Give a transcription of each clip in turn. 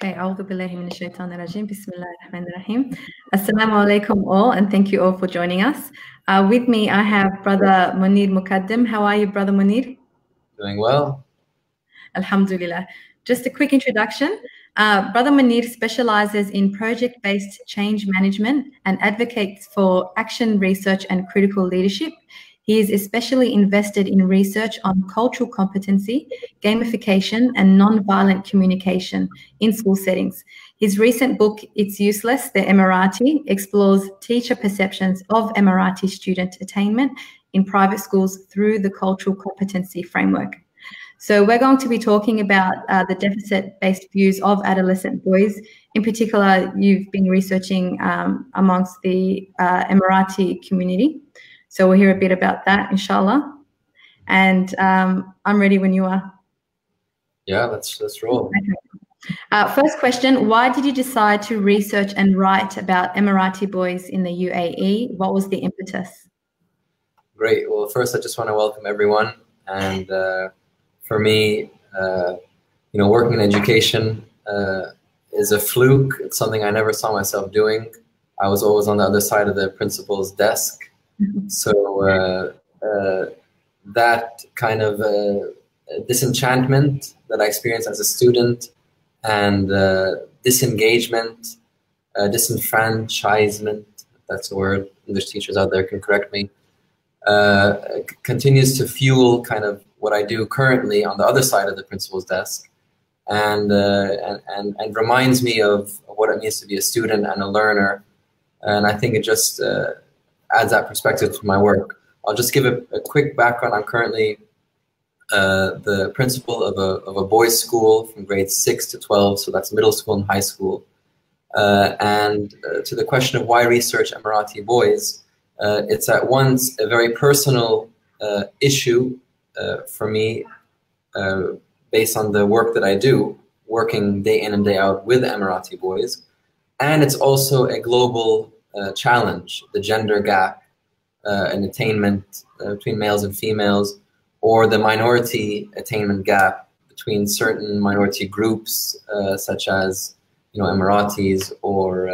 Okay, أعوذ بالله من الشيطان الرجيم. بسم الله الرحمن الرحيم. Assalamu alaikum all, and thank you all for joining us. With me, I have Brother Moneer Moukaddem. How are you, Brother Moneer? Doing well. Alhamdulillah. Just a quick introduction. Brother Moneer specializes in project-based change management and advocates for action research and critical leadership. He is especially invested in research on cultural competency, gamification, and non-violent communication in school settings. His recent book, It's Useless, They're Emirati, explores teacher perceptions of Emirati student attainment in private schools through the cultural competency framework. So we're going to be talking about the deficit-based views of adolescent boys. In particular, you've been researching amongst the Emirati community. So we'll hear a bit about that, inshallah. And I'm ready when you are. Yeah, let's roll. Okay. First question, why did you decide to research and write about Emirati boys in the UAE? What was the impetus? Great. Well, first, I just want to welcome everyone. And for me, you know, working in education is a fluke. It's something I never saw myself doing. I was always on the other side of the principal's desk. So that kind of disenchantment that I experienced as a student and disengagement, disenfranchisement, that's the word, English teachers out there can correct me, continues to fuel kind of what I do currently on the other side of the principal's desk and reminds me of what it means to be a student and a learner. And I think it just adds that perspective to my work. I'll just give a quick background. I'm currently the principal of a boys' school from grades 6 to 12, so that's middle school and high school. And to the question of why research Emirati boys, it's at once a very personal issue for me based on the work that I do, working day in and day out with Emirati boys, and it's also a global challenge, the gender gap in attainment between males and females, or the minority attainment gap between certain minority groups, such as, you know, Emiratis or,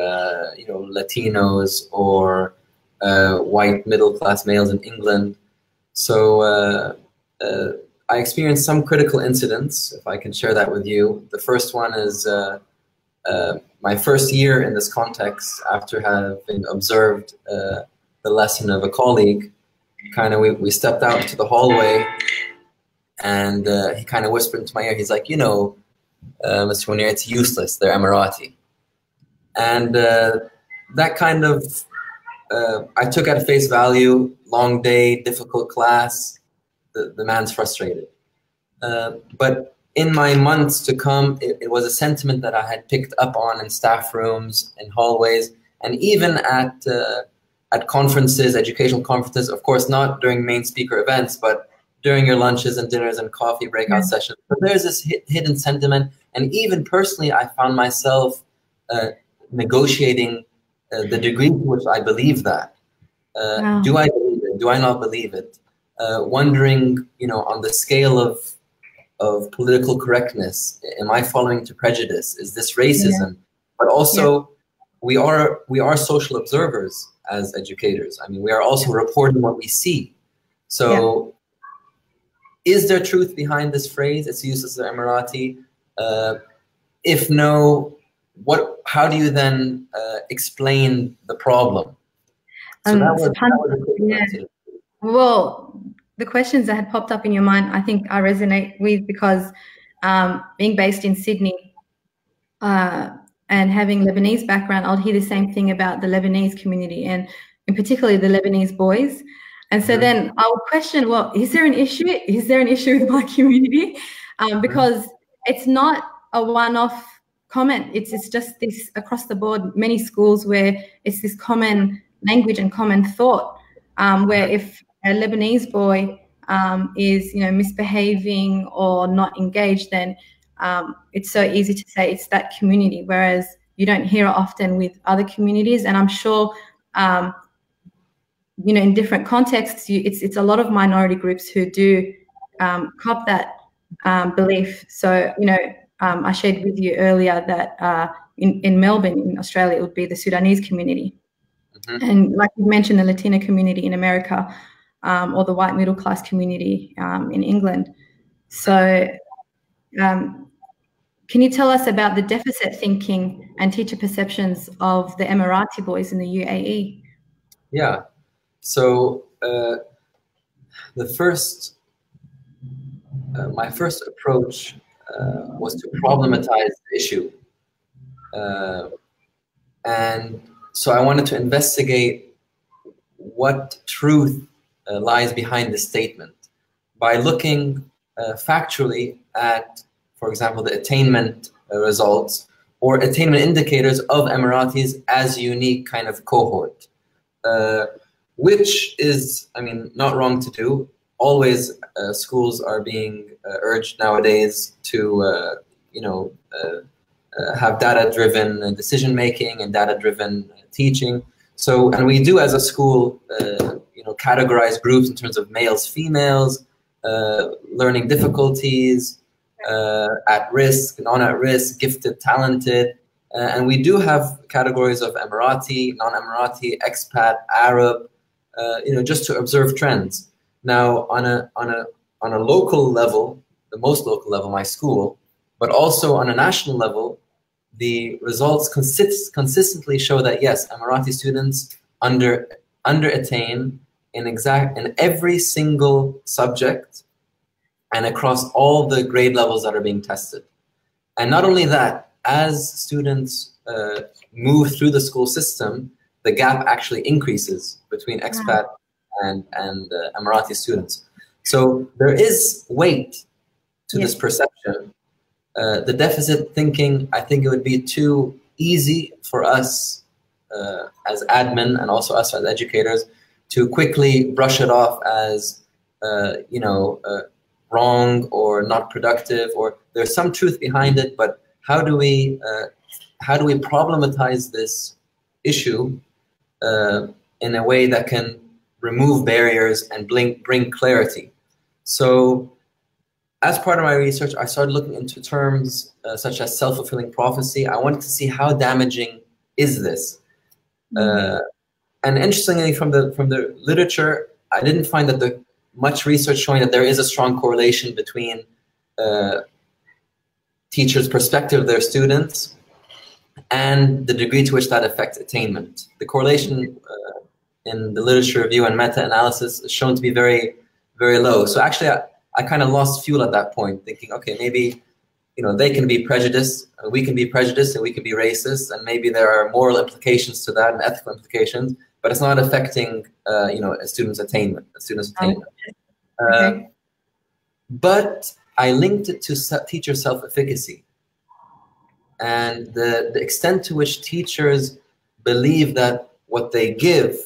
you know, Latinos or white middle-class males in England. So I experienced some critical incidents, if I can share that with you. The first one is my first year in this context, after having observed the lesson of a colleague, kind of we stepped out to the hallway, and he kind of whispered into my ear. He's like, you know, Mr. Moneer, it's useless. They're Emirati, and that kind of I took at face value. Long day, difficult class. The man's frustrated, but. In my months to come, it was a sentiment that I had picked up on in staff rooms, in hallways, and even at conferences, educational conferences, of course not during main speaker events, but during your lunches and dinners and coffee breakout sessions. But there's this hidden sentiment, and even personally, I found myself negotiating the degree to which I believe that. Wow. Do I believe it? Do I not believe it? Wondering, you know, on the scale of political correctness, am I following to prejudice? Is this racism? Yeah. But also, we are social observers as educators. I mean, we are also reporting what we see. So, is there truth behind this phrase? It's useless, they're Emirati. If no, how do you then explain the problem? So that was well. The questions that had popped up in your mind, I think I resonate with, because being based in Sydney and having Lebanese background, I'll hear the same thing about the Lebanese community and in particularly the Lebanese boys. And so then I would question, well, is there an issue? Is there an issue with my community? Because it's not a one-off comment. It's just this across the board, many schools where it's this common language and common thought where if a Lebanese boy is, you know, misbehaving or not engaged, then it's so easy to say it's that community, whereas you don't hear it often with other communities. And I'm sure, you know, in different contexts, it's a lot of minority groups who do cop that belief. So, you know, I shared with you earlier that in Melbourne, in Australia, it would be the Sudanese community. Mm-hmm. And like you mentioned, the Latina community in America, or the white middle-class community in England. So can you tell us about the deficit thinking and teacher perceptions of the Emirati boys in the UAE? Yeah, so my first approach was to problematize the issue. And so I wanted to investigate what truth lies behind the statement by looking factually at, for example, the attainment results or attainment indicators of Emiratis as unique kind of cohort, which is, I mean, not wrong to do. Always schools are being urged nowadays to, have data-driven decision-making and data-driven teaching. So, and we do as a school, categorize groups in terms of males, females, learning difficulties, at risk, non-at risk, gifted, talented. And we do have categories of Emirati, non-Emirati, expat, Arab, just to observe trends. Now, on a local level, the most local level, my school, but also on a national level, the results consistently show that yes, Emirati students under-attain in every single subject and across all the grade levels that are being tested. And not only that, as students move through the school system, the gap actually increases between expat and Emirati students. So there is weight to this perception. The deficit thinking, I think it would be too easy for us as admin and also us as educators to quickly brush it off as, wrong or not productive, or there's some truth behind it, but how do we problematize this issue in a way that can remove barriers and bring clarity? So as part of my research, I started looking into terms such as self-fulfilling prophecy. I wanted to see how damaging is this. And interestingly, from the literature, I didn't find that the much research showing that there is a strong correlation between teachers' perspective of their students and the degree to which that affects attainment. The correlation in the literature review and meta-analysis is shown to be very, very low. So actually, I kind of lost fuel at that point, thinking, okay, maybe they can be prejudiced, we can be prejudiced, and we can be racist, and maybe there are moral implications to that and ethical implications, but it's not affecting a student's attainment. But I linked it to teacher self-efficacy and the extent to which teachers believe that what they give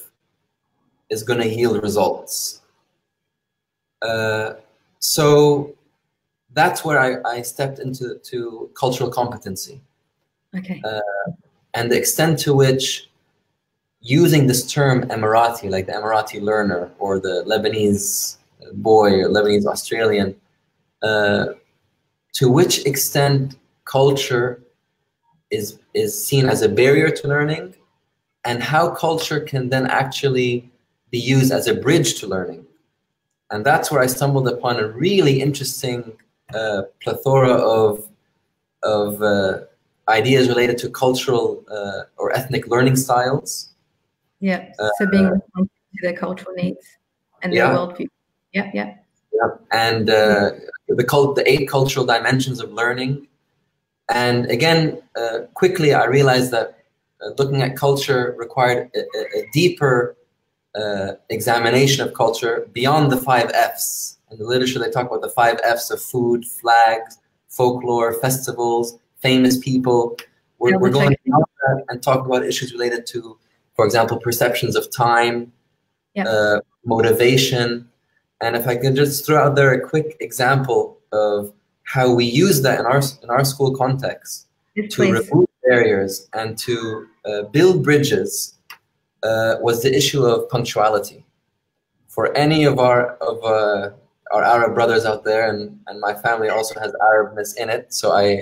is going to yield results. So that's where I stepped into cultural competency. Okay. And the extent to which using this term Emirati, like the Emirati learner or the Lebanese boy or Lebanese Australian, to which extent culture is seen as a barrier to learning and how culture can then actually be used as a bridge to learning. And that's where I stumbled upon a really interesting plethora of ideas related to cultural or ethnic learning styles. Yeah, so being responsive to their cultural needs and their worldview. Yeah. And the 8 cultural dimensions of learning. And again, quickly I realized that looking at culture required a deeper examination of culture beyond the 5 F's. In the literature, they talk about the 5 F's of food, flags, folklore, festivals, famous people. We're going beyond that and talk about issues related to, for example, perceptions of time, motivation. And if I can just throw out there a quick example of how we use that in our school context to remove barriers and to build bridges. Was the issue of punctuality. For any of our our Arab brothers out there, and my family also has Arabness in it, so I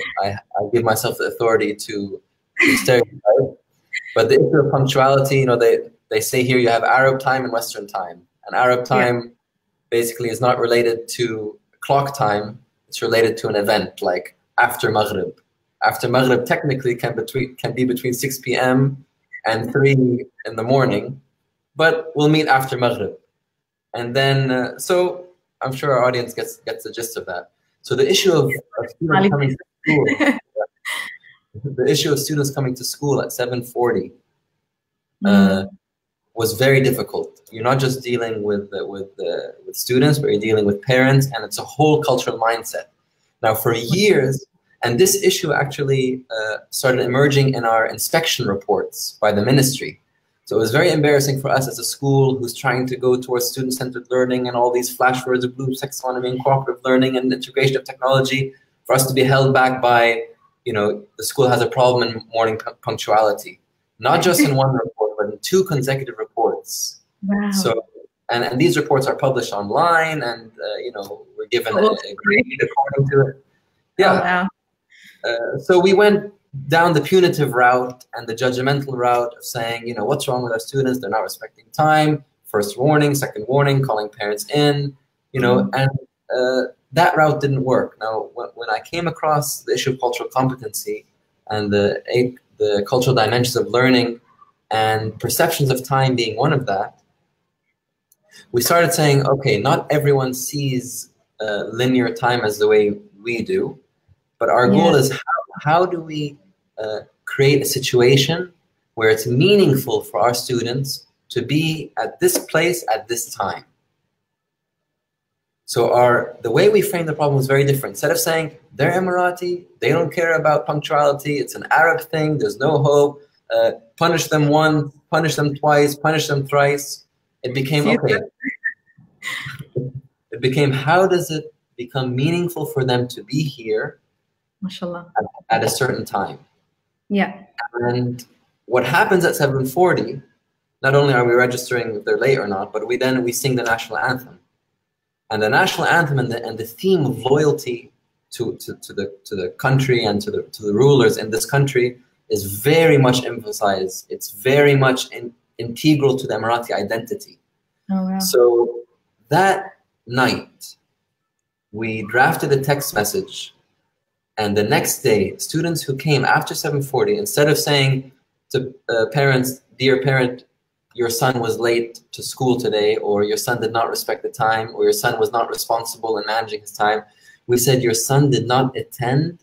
give myself the authority to stereotype. But the issue of punctuality, you know, they say here you have Arab time and Western time, and Arab time basically is not related to clock time, it's related to an event like after Maghrib. After Maghrib technically can be between 6 p.m. and 3 in the morning, but we'll meet after Maghrib. And then, so I'm sure our audience gets the gist of that. So the issue of students coming to school, the issue of students coming to school at 7:40 was very difficult. You're not just dealing with students, but you're dealing with parents, and it's a whole cultural mindset. Now, for years, and this issue actually started emerging in our inspection reports by the ministry. So it was very embarrassing for us as a school who's trying to go towards student-centered learning and all these flashwords of Bloom's taxonomy and cooperative learning and integration of technology, for us to be held back by, you know, the school has a problem in morning punctuality. Not just in one report, but in 2 consecutive reports. Wow. So, and these reports are published online, and, you know, we're given a grade according to it. Yeah. Oh, wow. So we went down the punitive route and the judgmental route of saying, you know, what's wrong with our students? They're not respecting time. First warning, second warning, calling parents in, you know, and that route didn't work. Now, when I came across the issue of cultural competency and the cultural dimensions of learning and perceptions of time being one of that, we started saying, okay, not everyone sees linear time as the way we do. But our goal is how do we create a situation where it's meaningful for our students to be at this place at this time? So the way we frame the problem is very different. Instead of saying, they're Emirati, they don't care about punctuality, it's an Arab thing, there's no hope, punish them once, punish them twice, punish them thrice. It became, okay, it became, how does it become meaningful for them to be here at a certain time? Yeah. And what happens at 7:40, not only are we registering if they're late or not, but we sing the national anthem. And the national anthem and the theme of loyalty to the country and to the rulers in this country is very much emphasized. It's very much integral to the Emirati identity. Oh, wow. So that night, we drafted a text message. And the next day, students who came after 7:40, instead of saying to parents, dear parent, your son was late to school today, or your son did not respect the time, or your son was not responsible in managing his time, we said your son did not attend,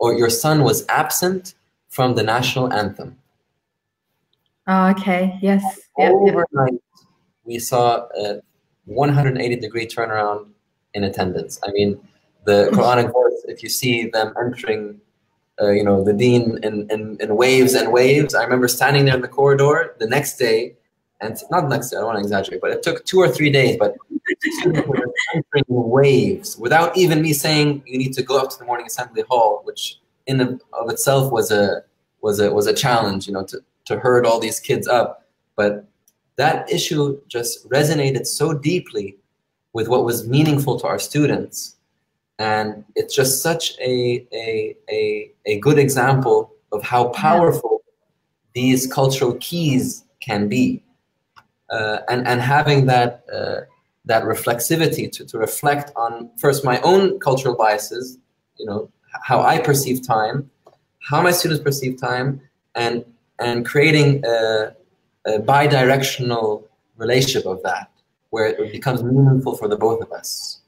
or your son was absent from the national anthem. Oh, okay, yes. Overnight, we saw a 180-degree turnaround in attendance. I mean, the Quranic verse, if you see them entering, you know, the deen in waves and waves. I remember standing there in the corridor the next day, and not the next day, I don't want to exaggerate, but it took 2 or 3 days, but entering waves without even me saying you need to go up to the morning assembly hall, which in and of itself was a challenge, you know, to herd all these kids up. But that issue just resonated so deeply with what was meaningful to our students. And it's just such a good example of how powerful these cultural keys can be. And having that reflexivity to reflect on, first, my own cultural biases, you know, how I perceive time, how my students perceive time, and creating a bi-directional relationship of that, where it becomes meaningful for the both of us.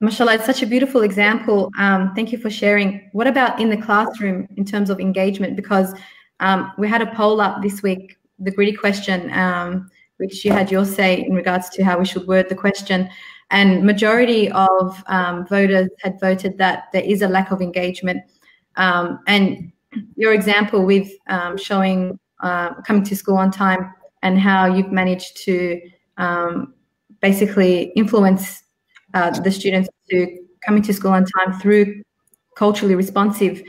Mashallah, it's such a beautiful example. Thank you for sharing. What about in the classroom in terms of engagement? Because we had a poll up this week, the gritty question, which you had your say in regards to how we should word the question. And majority of voters had voted that there is a lack of engagement. And your example with showing coming to school on time and how you've managed to basically influence the students to coming to school on time through culturally responsive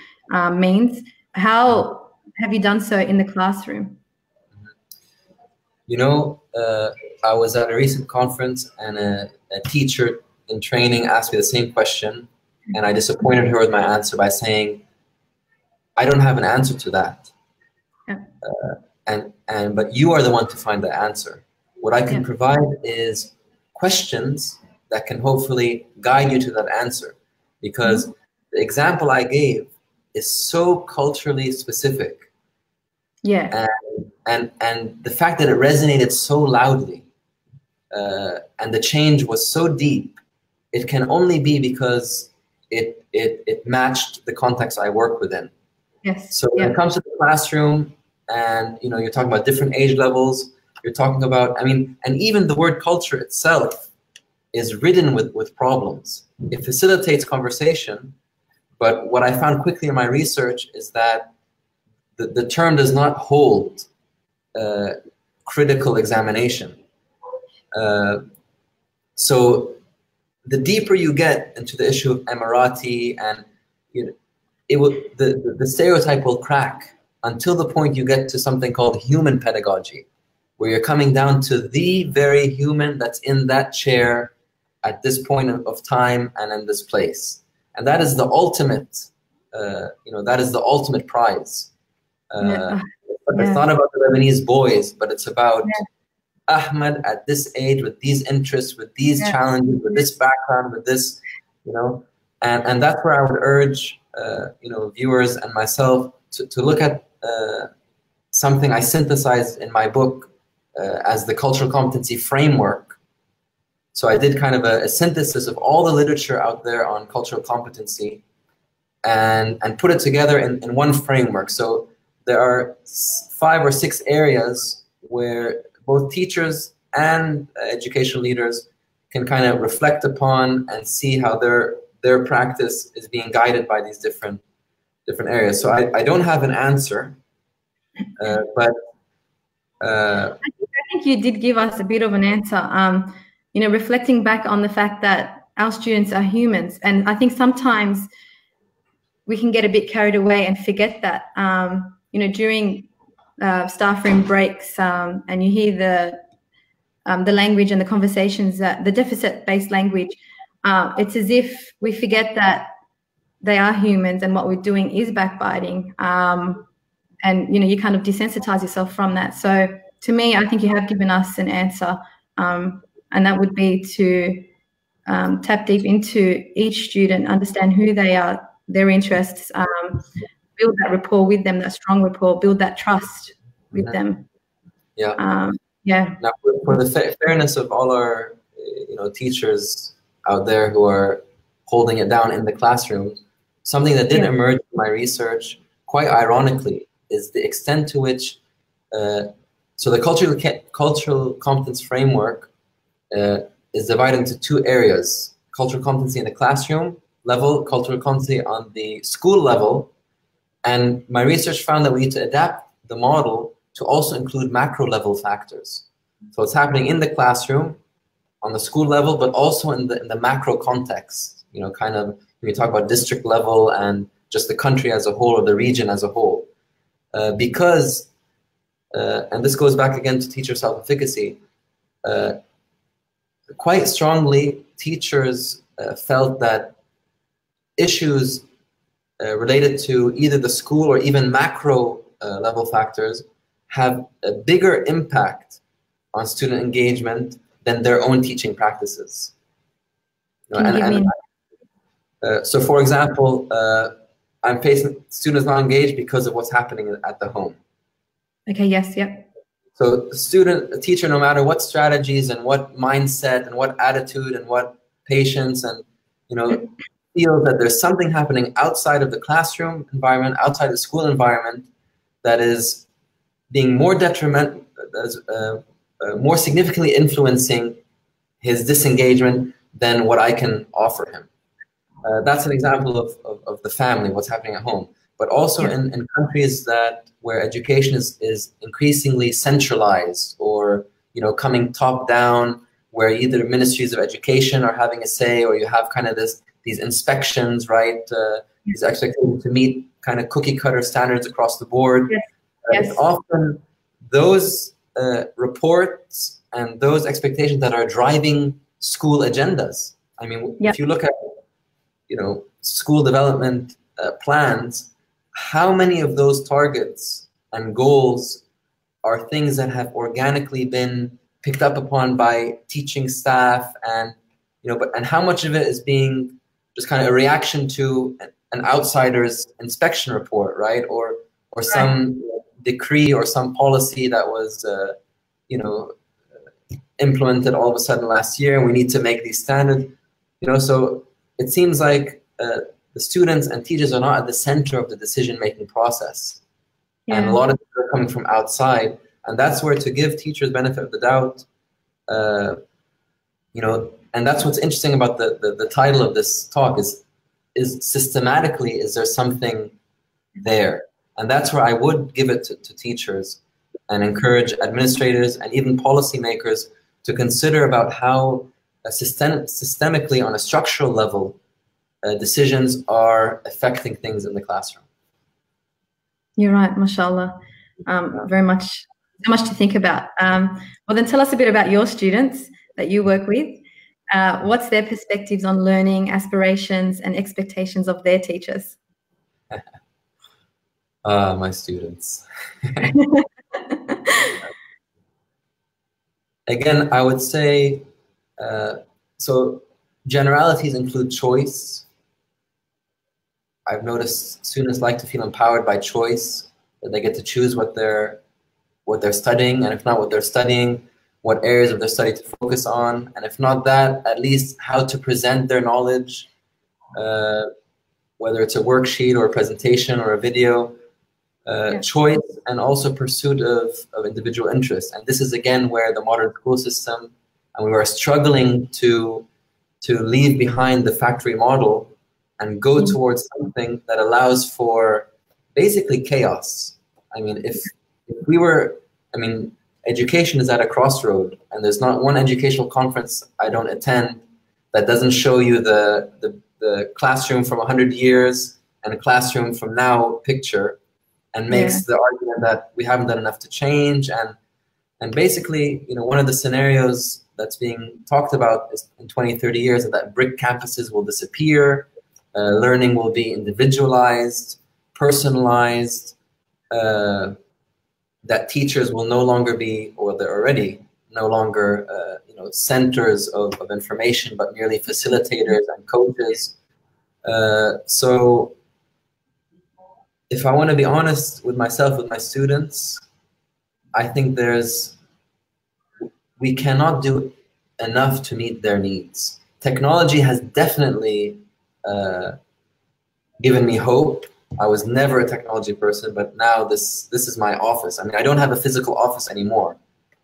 means. How have you done so in the classroom? You know, I was at a recent conference, and a teacher in training asked me the same question, and I disappointed her with my answer by saying, I don't have an answer to that. Yeah. But you are the one to find the answer. What I can provide is questions that can hopefully guide you to that answer, because the example I gave is so culturally specific. Yeah. And the fact that it resonated so loudly and the change was so deep, it can only be because it matched the context I work within. Yes. So when it comes to the classroom, and you know, you're talking about different age levels, you're talking about, I mean, and even the word culture itself is ridden with problems. It facilitates conversation, but what I found quickly in my research is that the term does not hold critical examination. So the deeper you get into the issue of Emirati, and you know, it will, the stereotype will crack until the point you get to something called human pedagogy, where you're coming down to the very human that's in that chair at this point of time and in this place. And that is the ultimate, you know, that is the ultimate prize. But it's not about the Lebanese boys, but it's about Ahmed at this age, with these interests, with these challenges, with this background, with this, you know, and that's where I would urge, you know, viewers and myself to look at something I synthesized in my book as the cultural competency framework. So I did kind of a synthesis of all the literature out there on cultural competency and put it together in one framework. So there are 5 or 6 areas where both teachers and educational leaders can kind of reflect upon and see how their practice is being guided by these different areas. So I don't have an answer, but I think you did give us a bit of an answer. You know, reflecting back on the fact that our students are humans, and I think sometimes we can get a bit carried away and forget that. You know, during staff room breaks, and you hear the language and the conversations, that the deficit-based language, it's as if we forget that they are humans and what we're doing is backbiting. And, you know, you kind of desensitize yourself from that. So to me, I think you have given us an answer, and that would be to tap deep into each student, understand who they are, their interests, build that rapport with them, that strong rapport, build that trust with them. Yeah. Now, for the fairness of all our, you know, teachers out there who are holding it down in the classroom, something that did emerge in my research, quite ironically, is the extent to which, so the cultural competence framework is divided into 2 areas: cultural competency in the classroom level, cultural competency on the school level. And my research found that we need to adapt the model to also include macro level factors. So it's happening in the classroom, on the school level, but also in the macro context. You know, kind of when you talk about district level and just the country as a whole or the region as a whole. Because, and this goes back again to teacher self-efficacy, quite strongly teachers felt that issues related to either the school or even macro level factors have a bigger impact on student engagement than their own teaching practices. You know, so for example, I'm facing students not engaged because of what's happening at the home. Okay, yes, yeah. So a teacher, no matter what strategies and what mindset and what attitude and what patience and, you know, feel that there's something happening outside of the classroom environment, outside the school environment, that is being more detrimental, more significantly influencing his disengagement than what I can offer him. That's an example of the family, what's happening at home. But also in countries where education is increasingly centralized, or, you know, coming top down, where either ministries of education are having a say, or you have kind of these inspections, right? These expectations to meet kind of cookie cutter standards across the board. Yes. It's often those reports and those expectations that are driving school agendas. I mean, yep. If you look at, you know, school development plans, how many of those targets and goals are things that have organically been picked up upon by teaching staff, and, you know, but, and how much of it is being just kind of a reaction to an outsider's inspection report, right? Or some decree or some policy that was, you know, implemented all of a sudden last year, and we need to make these standard, you know, so it seems like the students and teachers are not at the center of the decision-making process. Yeah. And a lot of people are coming from outside, and that's where to give teachers benefit of the doubt, you know, and that's what's interesting about the title of this talk is systematically, is there something there? And that's where I would give it to teachers and encourage administrators and even policymakers to consider about how systemically on a structural level decisions are affecting things in the classroom. You're right, mashallah. Very much, so much to think about. Well, then tell us a bit about your students that you work with. What's their perspectives on learning, aspirations, and expectations of their teachers? My students. Again, I would say, so generalities include choice. I've noticed students like to feel empowered by choice, that they get to choose what they're studying, and if not what they're studying, what areas of their study to focus on, and if not that, at least how to present their knowledge, whether it's a worksheet or a presentation or a video. Choice and also pursuit of individual interest. And this is again where the modern school system, and we were struggling to leave behind the factory model and go towards something that allows for basically chaos. I mean, if we were, I mean, education is at a crossroad, and there's not one educational conference I don't attend that doesn't show you the classroom from 100 years and a classroom from now picture, and makes the argument that we haven't done enough to change. And basically, you know, one of the scenarios that's being talked about is in 20, 30 years that brick campuses will disappear, learning will be individualized, personalized, that teachers will no longer be, or they're already no longer, you know, centers of information, but merely facilitators and coaches. So if I want to be honest with myself, with my students, I think we cannot do enough to meet their needs. Technology has definitely given me hope. I was never a technology person, but now this is my office. I mean, I don't have a physical office anymore.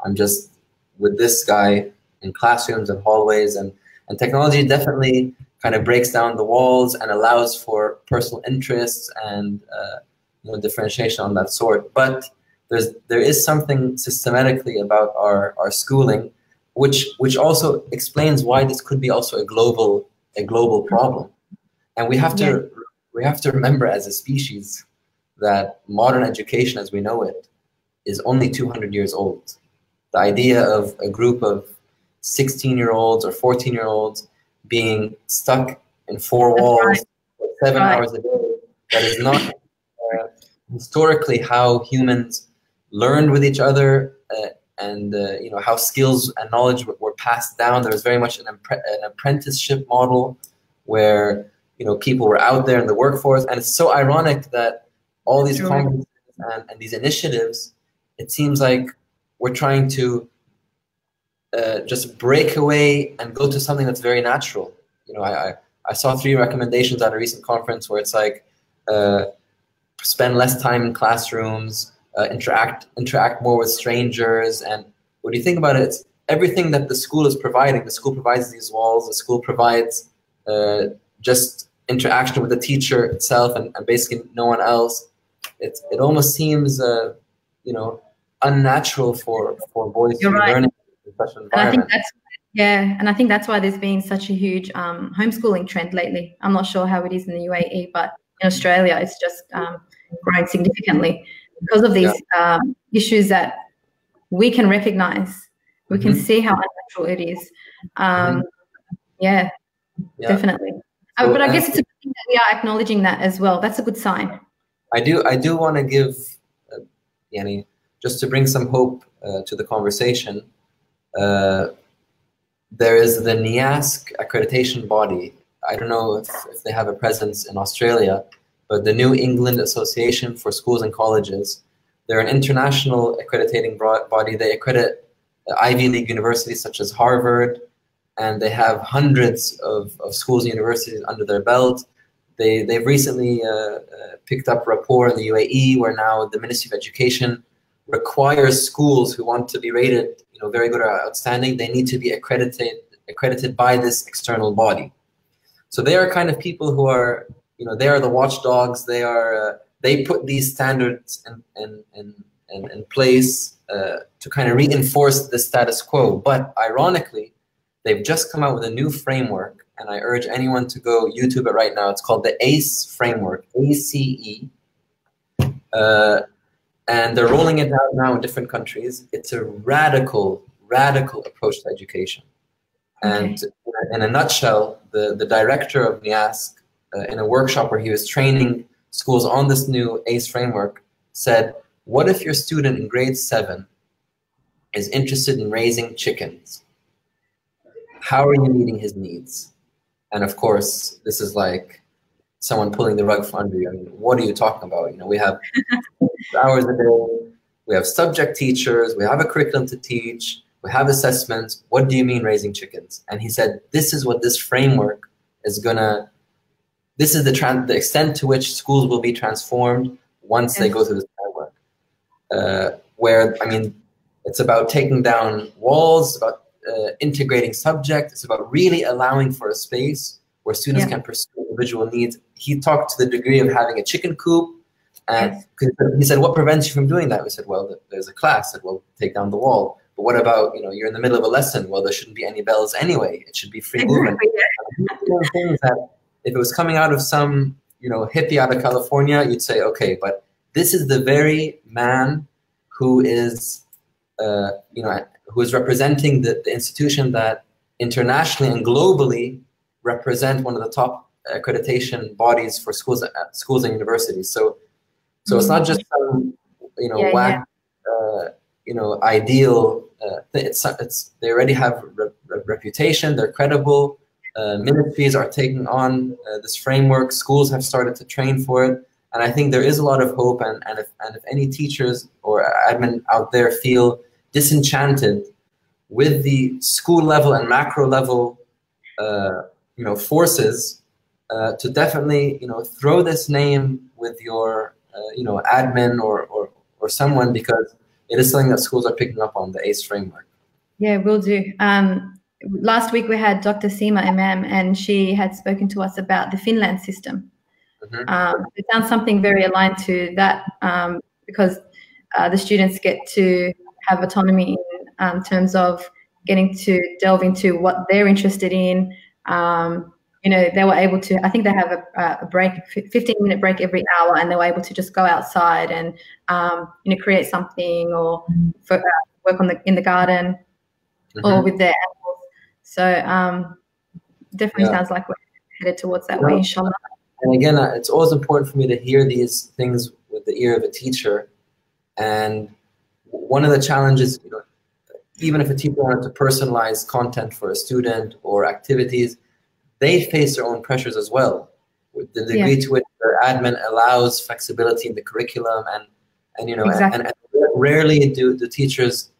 I'm just with this guy in classrooms and hallways, and technology definitely kind of breaks down the walls and allows for personal interests and you know, differentiation on that sort. But there is something systematically about our schooling, which also explains why this could be also a global problem. And we have to remember as a species that modern education as we know it is only 200 years old. The idea of a group of 16-year-olds or 14-year-olds being stuck in four walls for 7 hours a day, that is not historically how humans learned with each other, and you know, how skills and knowledge were passed down. There was very much an apprenticeship model where, you know, people were out there in the workforce, and it's so ironic that all these conferences and these initiatives, it seems like we're trying to just break away and go to something that's very natural. You know, I saw 3 recommendations at a recent conference where it's like, spend less time in classrooms, interact more with strangers. And when you think about it, it's everything that the school is providing. The school provides these walls, the school provides just interaction with the teacher itself and basically no one else. It almost seems, you know, unnatural for boys to be learning. And I think that's, and I think that's why there's been such a huge homeschooling trend lately. I'm not sure how it is in the UAE, but in Australia, it's just grown significantly because of these issues that we can recognise. We can see how unnatural it is. Yeah, Yeah. Definitely. So, but I guess it's a good thing that we are acknowledging that as well. That's a good sign. I do want to give, Yani, just to bring some hope to the conversation, there is the NIASC accreditation body. I don't know if they have a presence in Australia, but the New England Association for Schools and Colleges, they're an international accrediting body. They accredit Ivy League universities such as Harvard, and they have hundreds of schools and universities under their belt. They've recently picked up rapport in the UAE, where now the Ministry of Education requires schools who want to be rated, you know, very good or outstanding, they need to be accredited by this external body. So they are kind of people who are, you know, they are the watchdogs. They are they put these standards in place to kind of reinforce the status quo. But ironically, they've just come out with a new framework, and I urge anyone to go YouTube it right now. It's called the ACE framework, ACE, and they're rolling it out now in different countries. It's a radical, radical approach to education. And in a nutshell, the director of NIASC, in a workshop where he was training schools on this new ACE framework, said, what if your student in grade 7 is interested in raising chickens? How are you meeting his needs? And of course, this is like someone pulling the rug from under you. I mean, what are you talking about? You know, we have hours a day, we have subject teachers, we have a curriculum to teach, we have assessments. What do you mean raising chickens? And he said, this is what this framework is gonna, this is the extent to which schools will be transformed once they go through this framework. Where, I mean, it's about taking down walls, it's about integrating subjects, it's about really allowing for a space where students can pursue individual needs. He talked to the degree of having a chicken coop, and he said, what prevents you from doing that? We said, well, there's a class that will take down the wall. But what about, you know, you're in the middle of a lesson? Well, there shouldn't be any bells anyway. It should be free movement. Things that if it was coming out of some, you know, hippie out of California, you'd say, okay, but this is the very man who is, you know, who is representing the institution that internationally and globally represent one of the top accreditation bodies for schools and universities. So it's not just some, you know, you know, ideal. They already have reputation. They're credible. Ministries are taking on this framework. Schools have started to train for it, and I think there is a lot of hope. And if any teachers or admin out there feel disenchanted with the school level and macro level, you know, forces, to definitely, you know, throw this name with your, you know, admin or someone, because it is something that schools are picking up on, the ACE framework. Yeah, will do. Last week we had Dr. Seema MM, and she had spoken to us about the Finland system. Mm-hmm. It sounds something very aligned to that, because the students get to have autonomy in terms of getting to delve into what they're interested in. You know, they were able to, I think they have a break, 15-minute break every hour, and they were able to just go outside and, you know, create something or work in the garden or with their animals. So definitely sounds like we're headed towards that way, inshallah. And again, it's always important for me to hear these things with the ear of a teacher. And one of the challenges, you know, even if a teacher wanted to personalize content for a student or activities, they face their own pressures as well, with the degree to which their admin allows flexibility in the curriculum, and you know, and rarely do teachers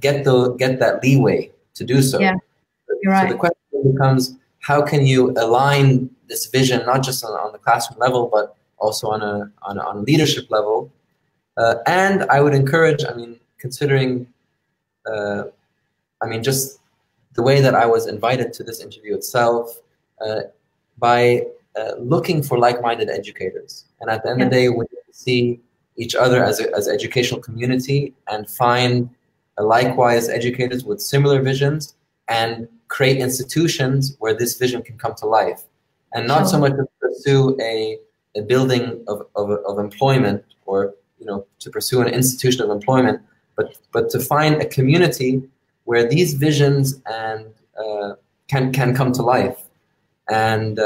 get that leeway to do so. Yeah. So the question becomes, how can you align this vision not just on the classroom level, but also on a leadership level? And I would encourage, I mean, considering, I mean, just the way that I was invited to this interview itself, by looking for like-minded educators. And at the end of the day, we see each other as an educational community, and find likewise educators with similar visions, and create institutions where this vision can come to life. And not so much to pursue a building of employment, or, you know, to pursue an institution of employment, but to find a community where these visions and can come to life. And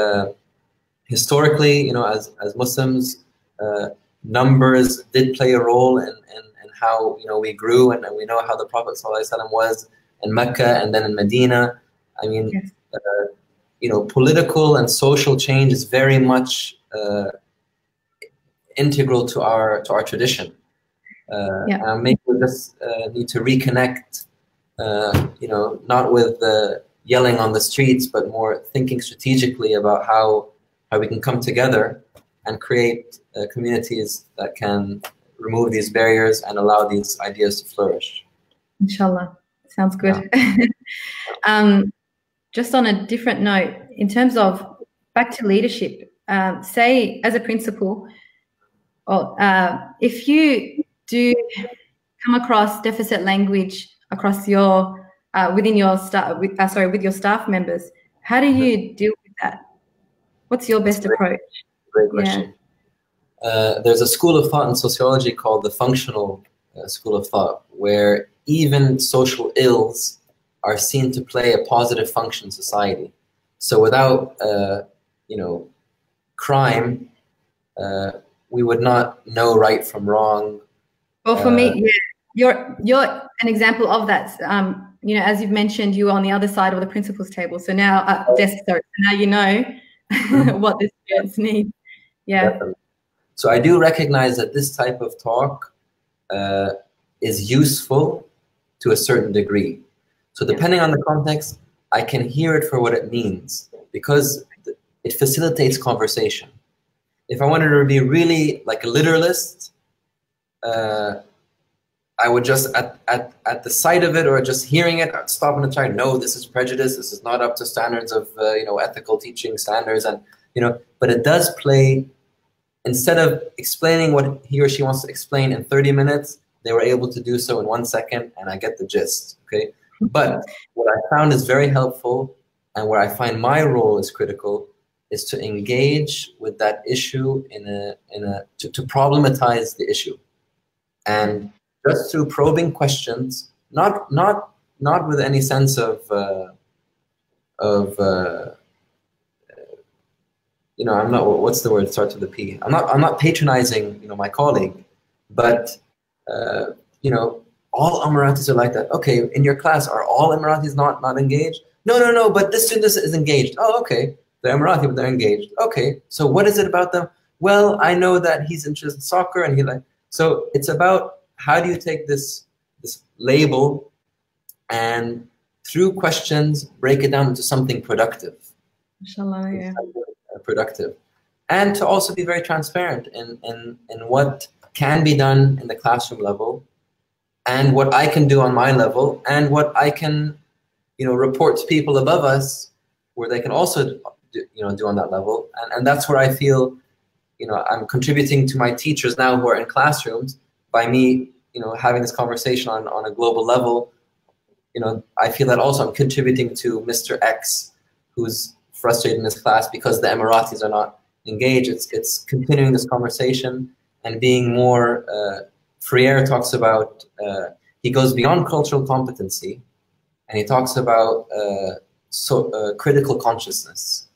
historically, you know, as Muslims, numbers did play a role in how, you know, we grew, and we know how the Prophet ﷺ was in Mecca and then in Medina. I mean, yes. You know, political and social change is very much integral to our tradition. And maybe we just need to reconnect, you know, not with the yelling on the streets, but more thinking strategically about how we can come together and create communities that can remove these barriers and allow these ideas to flourish. Inshallah. Sounds good. Yeah. Just on a different note, in terms of back to leadership, say as a principal, or, if you do come across deficit language across your with your staff members, how do you deal with that? What's your best approach? Great question. Yeah. There's a school of thought in sociology called the functional school of thought, where even social ills are seen to play a positive function in society. So without, you know, crime, we would not know right from wrong. Well, for me, yeah, you're an example of that. You know, as you've mentioned, you were on the other side of the principal's table. So now, now you know what the students need. Yeah. Definitely. So I do recognize that this type of talk is useful to a certain degree. So depending on the context, I can hear it for what it means, because it facilitates conversation. If I wanted to be really like a literalist, I would just, at the sight of it or just hearing it, I'd stop and try, no, this is prejudice, this is not up to standards of, you know, ethical teaching standards, and, you know, but it does play, instead of explaining what he or she wants to explain in 30 minutes, they were able to do so in 1 second, and I get the gist, okay? But what I found is very helpful, and where I find my role is critical, is to engage with that issue to problematize the issue. And just through probing questions, not with any sense of you know, I'm not, what's the word, it starts with a P. I'm not patronizing, you know, my colleague, but you know, all Emiratis are like that. Okay, in your class, are all Emiratis not engaged? No, but this student is engaged. Oh, okay, they're Emirati, but they're engaged. Okay, so what is it about them? Well, I know that he's interested in soccer, and he like, so it's about, how do you take this label and through questions break it down into something productive? Inshallah, yeah. Productive. And to also be very transparent in what can be done in the classroom level, and what I can do on my level, and what I can, you know, report to people above us where they can also do, you know, do on that level. And that's where I feel, you know, I'm contributing to my teachers now who are in classrooms by me, you know, having this conversation on a global level. You know, I feel that also I'm contributing to Mr. X, who's frustrated in his class because the Emiratis are not engaged. It's continuing this conversation and being more, Freire talks about, he goes beyond cultural competency, and he talks about critical consciousness,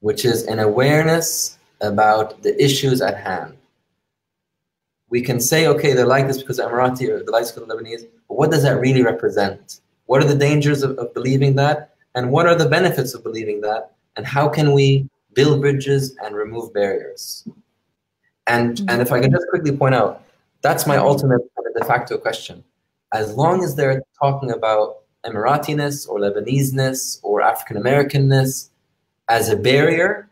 which is an awareness about the issues at hand. We can say, okay, they're like this because Emirati, or they're like this because Lebanese, but what does that really represent? What are the dangers of believing that? And what are the benefits of believing that? And how can we build bridges and remove barriers? And if I can just quickly point out, that's my ultimate de facto question. As long as they're talking about Emiratiness or Lebanese-ness or African-American-ness as a barrier,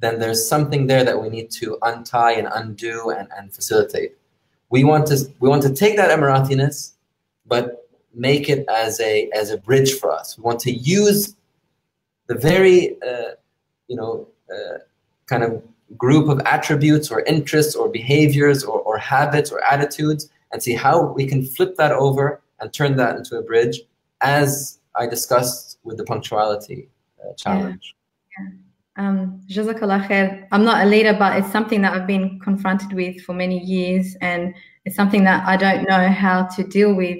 then there's something there that we need to untie and undo and facilitate. We want to take that Emiratiness, but make it as a bridge for us. We want to use the very you know, kind of group of attributes or interests or behaviors or habits or attitudes, and see how we can flip that over and turn that into a bridge, as I discussed with the punctuality challenge. Yeah. Jazakallah khair. I'm not a leader, but it's something that I've been confronted with for many years, and it's something that I don't know how to deal with.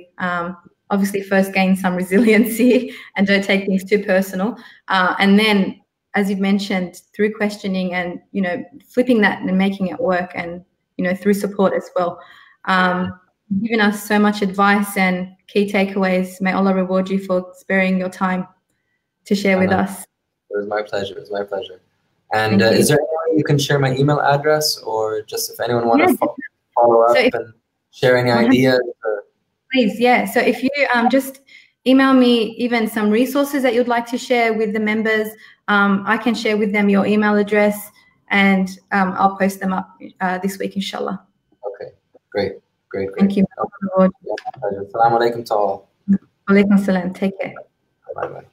obviously first gain some resiliency and don't take things too personal. And then, as you've mentioned, through questioning and, you know, flipping that and making it work, and, you know, through support as well. You've given us so much advice and key takeaways. May Allah reward you for sparing your time to share with us. It was my pleasure. It was my pleasure. And is there any way you can share my email address, or just if anyone wants to follow up and share any ideas? Please, yeah. So if you just email me even some resources that you'd like to share with the members, I can share with them your email address, and I'll post them up this week, inshallah. Okay, great, great, great. Thank you. Assalamu alaikum to all. Wa alaikum salam. Take care. Bye-bye.